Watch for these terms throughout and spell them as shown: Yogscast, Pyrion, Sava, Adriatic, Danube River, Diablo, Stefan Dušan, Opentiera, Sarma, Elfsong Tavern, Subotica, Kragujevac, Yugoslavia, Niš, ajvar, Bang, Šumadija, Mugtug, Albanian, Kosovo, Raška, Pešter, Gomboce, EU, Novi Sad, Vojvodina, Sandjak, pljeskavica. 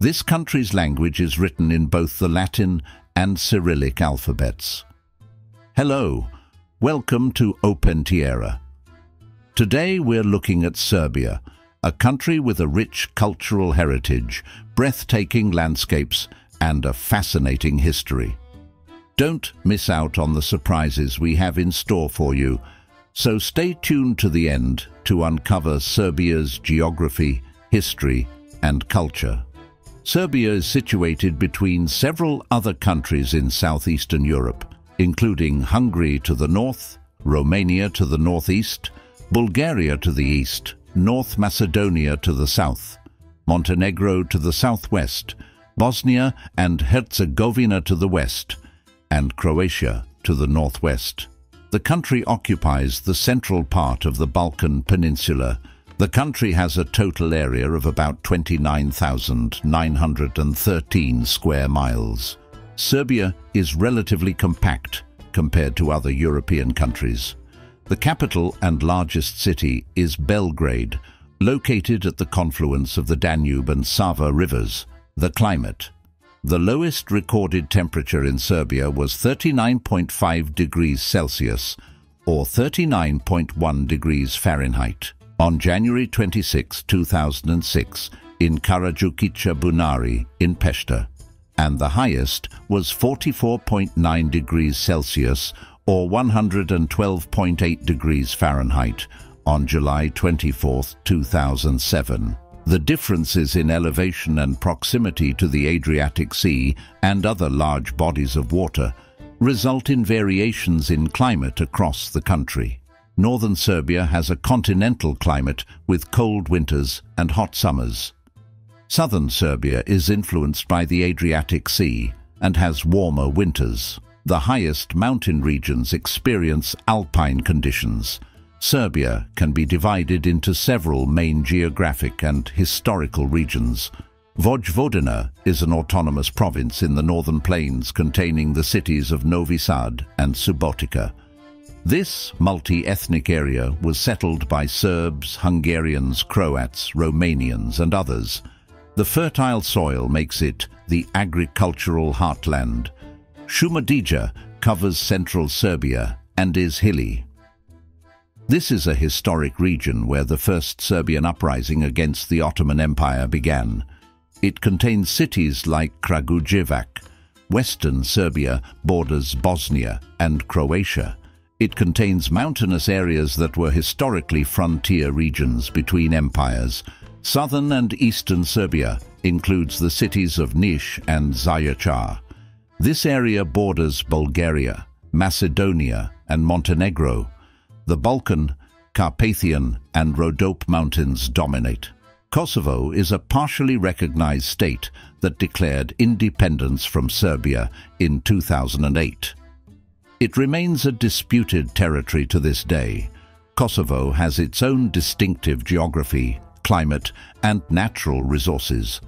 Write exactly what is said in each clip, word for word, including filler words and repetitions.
This country's language is written in both the Latin and Cyrillic alphabets. Hello, welcome to Opentiera. Today we're looking at Serbia, a country with a rich cultural heritage, breathtaking landscapes, and a fascinating history. Don't miss out on the surprises we have in store for you, so stay tuned to the end to uncover Serbia's geography, history, and culture. Serbia is situated between several other countries in southeastern Europe, including Hungary to the north, Romania to the northeast, Bulgaria to the east, North Macedonia to the south, Montenegro to the southwest, Bosnia and Herzegovina to the west, and Croatia to the northwest. The country occupies the central part of the Balkan Peninsula. The country has a total area of about twenty-nine thousand nine hundred thirteen square miles. Serbia is relatively compact compared to other European countries. The capital and largest city is Belgrade, located at the confluence of the Danube and Sava rivers. The climate. The lowest recorded temperature in Serbia was thirty-nine point five degrees Celsius, or thirty-nine point one degrees Fahrenheit, on January twenty-sixth two thousand six, in Karajukicha Bunari in Pešter, and the highest was forty-four point nine degrees Celsius, or one hundred twelve point eight degrees Fahrenheit, on July twenty-fourth two thousand seven. The differences in elevation and proximity to the Adriatic Sea and other large bodies of water result in variations in climate across the country. Northern Serbia has a continental climate with cold winters and hot summers. Southern Serbia is influenced by the Adriatic Sea and has warmer winters. The highest mountain regions experience alpine conditions. Serbia can be divided into several main geographic and historical regions. Vojvodina is an autonomous province in the northern plains containing the cities of Novi Sad and Subotica. This multi-ethnic area was settled by Serbs, Hungarians, Croats, Romanians and others. The fertile soil makes it the agricultural heartland. Šumadija covers central Serbia and is hilly. This is a historic region where the first Serbian uprising against the Ottoman Empire began. It contains cities like Kragujevac. Western Serbia borders Bosnia and Croatia. It contains mountainous areas that were historically frontier regions between empires. Southern and eastern Serbia includes the cities of Niš and Zaječar. This area borders Bulgaria, Macedonia, and Montenegro. The Balkan, Carpathian and Rhodope Mountains dominate. Kosovo is a partially recognized state that declared independence from Serbia in two thousand eight. It remains a disputed territory to this day. Kosovo has its own distinctive geography, climate, and natural resources.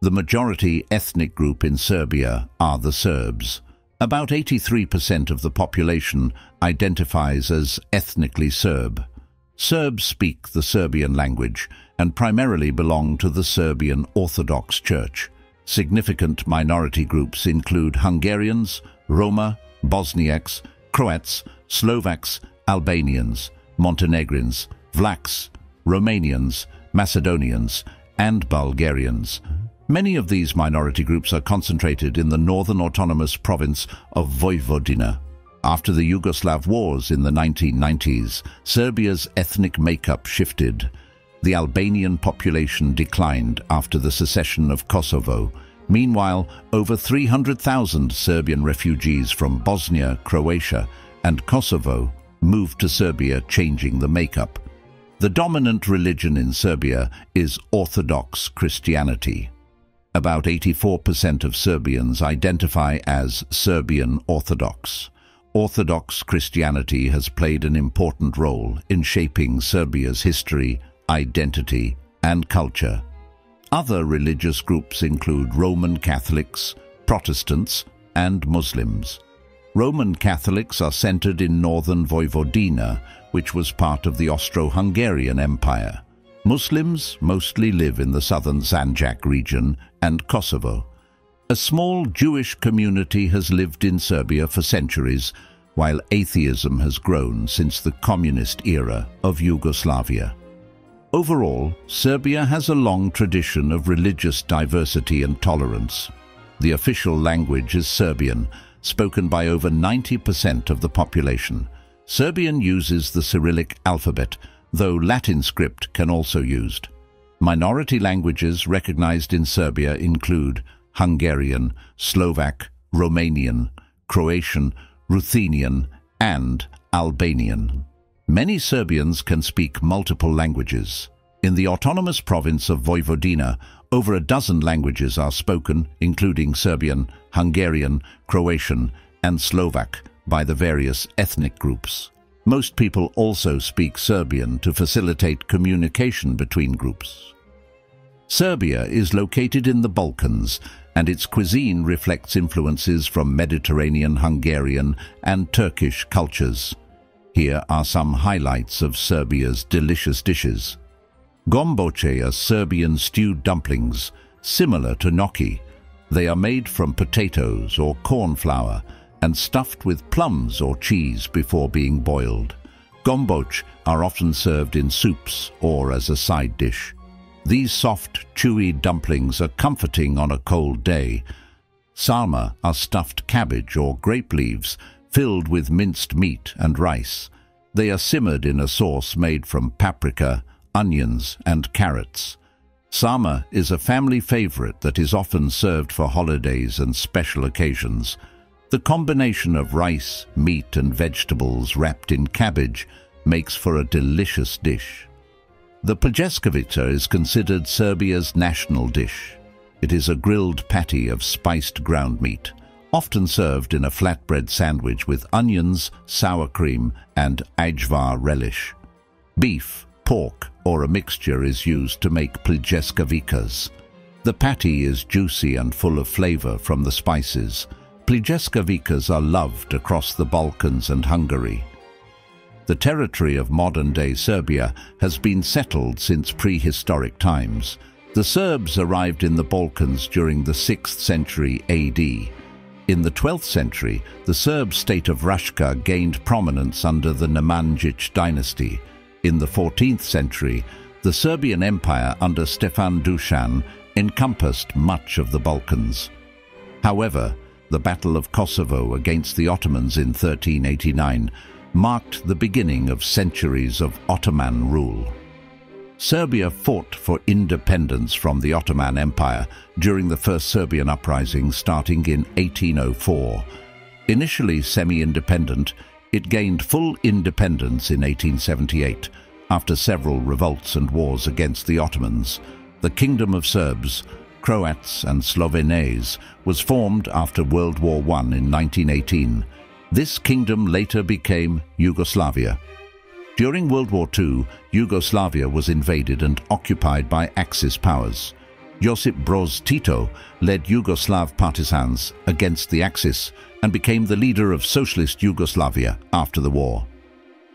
The majority ethnic group in Serbia are the Serbs. About eighty-three percent of the population identifies as ethnically Serb. Serbs speak the Serbian language and primarily belong to the Serbian Orthodox Church. Significant minority groups include Hungarians, Roma, Bosniaks, Croats, Slovaks, Albanians, Montenegrins, Vlachs, Romanians, Macedonians, and Bulgarians. Many of these minority groups are concentrated in the northern autonomous province of Vojvodina. After the Yugoslav wars in the nineteen nineties, Serbia's ethnic makeup shifted. The Albanian population declined after the secession of Kosovo. Meanwhile, over three hundred thousand Serbian refugees from Bosnia, Croatia, and Kosovo moved to Serbia, changing the makeup. The dominant religion in Serbia is Orthodox Christianity. About eighty-four percent of Serbians identify as Serbian Orthodox. Orthodox Christianity has played an important role in shaping Serbia's history, identity, and culture. Other religious groups include Roman Catholics, Protestants, and Muslims. Roman Catholics are centered in northern Vojvodina, which was part of the Austro-Hungarian Empire. Muslims mostly live in the southern Sandjak region and Kosovo. A small Jewish community has lived in Serbia for centuries, while atheism has grown since the communist era of Yugoslavia. Overall, Serbia has a long tradition of religious diversity and tolerance. The official language is Serbian, spoken by over ninety percent of the population. Serbian uses the Cyrillic alphabet, though Latin script can also be used. Minority languages recognized in Serbia include Hungarian, Slovak, Romanian, Croatian, Ruthenian, and Albanian. Many Serbians can speak multiple languages. In the autonomous province of Vojvodina, over a dozen languages are spoken, including Serbian, Hungarian, Croatian, and Slovak, by the various ethnic groups. Most people also speak Serbian to facilitate communication between groups. Serbia is located in the Balkans, and its cuisine reflects influences from Mediterranean, Hungarian, and Turkish cultures. Here are some highlights of Serbia's delicious dishes. Gomboce are Serbian stewed dumplings, similar to gnocchi. They are made from potatoes or corn flour and stuffed with plums or cheese before being boiled. Gomboce are often served in soups or as a side dish. These soft, chewy dumplings are comforting on a cold day. Sarma are stuffed cabbage or grape leaves filled with minced meat and rice. They are simmered in a sauce made from paprika, onions and carrots. Sarma is a family favorite that is often served for holidays and special occasions. The combination of rice, meat and vegetables wrapped in cabbage makes for a delicious dish. The Pešter is considered Serbia's national dish. It is a grilled patty of spiced ground meat, often served in a flatbread sandwich with onions, sour cream and ajvar relish. Beef, pork or a mixture is used to make pljeskavikas. The patty is juicy and full of flavor from the spices. Pljeskavikas are loved across the Balkans and Hungary. The territory of modern-day Serbia has been settled since prehistoric times. The Serbs arrived in the Balkans during the sixth century A D. In the twelfth century, the Serb state of Raška gained prominence under the Nemanjić dynasty. In the fourteenth century, the Serbian Empire under Stefan Dušan encompassed much of the Balkans. However, the Battle of Kosovo against the Ottomans in thirteen eighty-nine marked the beginning of centuries of Ottoman rule. Serbia fought for independence from the Ottoman Empire during the First Serbian Uprising starting in eighteen oh four. Initially semi-independent, it gained full independence in eighteen seventy-eight, after several revolts and wars against the Ottomans. The Kingdom of Serbs, Croats and Slovenes was formed after World War One in nineteen eighteen. This kingdom later became Yugoslavia. During World War Two, Yugoslavia was invaded and occupied by Axis powers. Josip Broz Tito led Yugoslav partisans against the Axis and became the leader of socialist Yugoslavia after the war.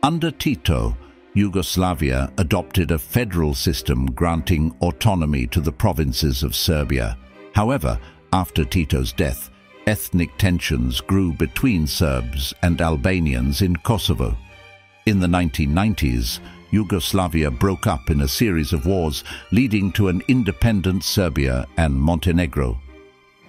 Under Tito, Yugoslavia adopted a federal system granting autonomy to the provinces of Serbia. However, after Tito's death, ethnic tensions grew between Serbs and Albanians in Kosovo. In the nineteen nineties, Yugoslavia broke up in a series of wars, leading to an independent Serbia and Montenegro.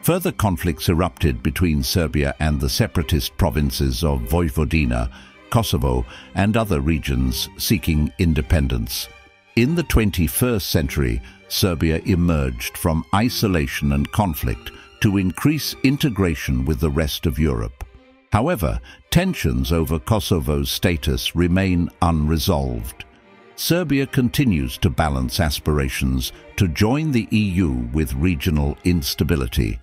Further conflicts erupted between Serbia and the separatist provinces of Vojvodina, Kosovo, and other regions seeking independence. In the twenty-first century, Serbia emerged from isolation and conflict to increase integration with the rest of Europe. However, tensions over Kosovo's status remain unresolved. Serbia continues to balance aspirations to join the E U with regional instability.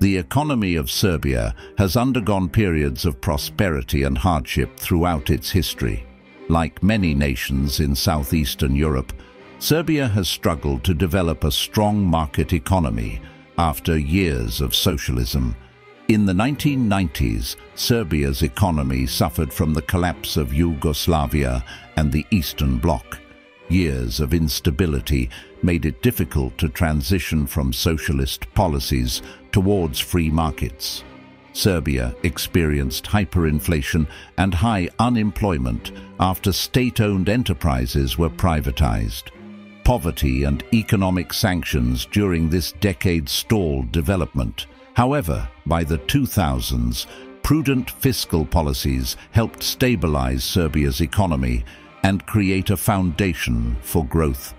The economy of Serbia has undergone periods of prosperity and hardship throughout its history. Like many nations in southeastern Europe, Serbia has struggled to develop a strong market economy after years of socialism. In the nineteen nineties, Serbia's economy suffered from the collapse of Yugoslavia and the Eastern Bloc. Years of instability made it difficult to transition from socialist policies towards free markets. Serbia experienced hyperinflation and high unemployment after state-owned enterprises were privatized. Poverty and economic sanctions during this decade stalled development. However, by the two thousands, prudent fiscal policies helped stabilize Serbia's economy and create a foundation for growth.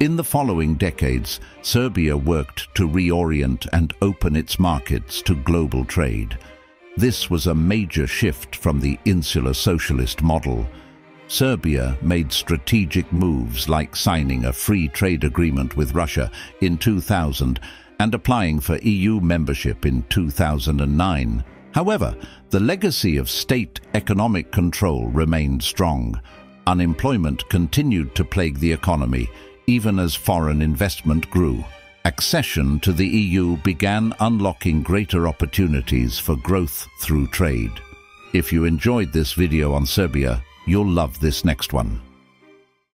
In the following decades, Serbia worked to reorient and open its markets to global trade. This was a major shift from the insular socialist model. Serbia made strategic moves like signing a free trade agreement with Russia in two thousand and applying for E U membership in two thousand nine. However, the legacy of state economic control remained strong. Unemployment continued to plague the economy, even as foreign investment grew. Accession to the E U began unlocking greater opportunities for growth through trade. If you enjoyed this video on Serbia, you'll love this next one.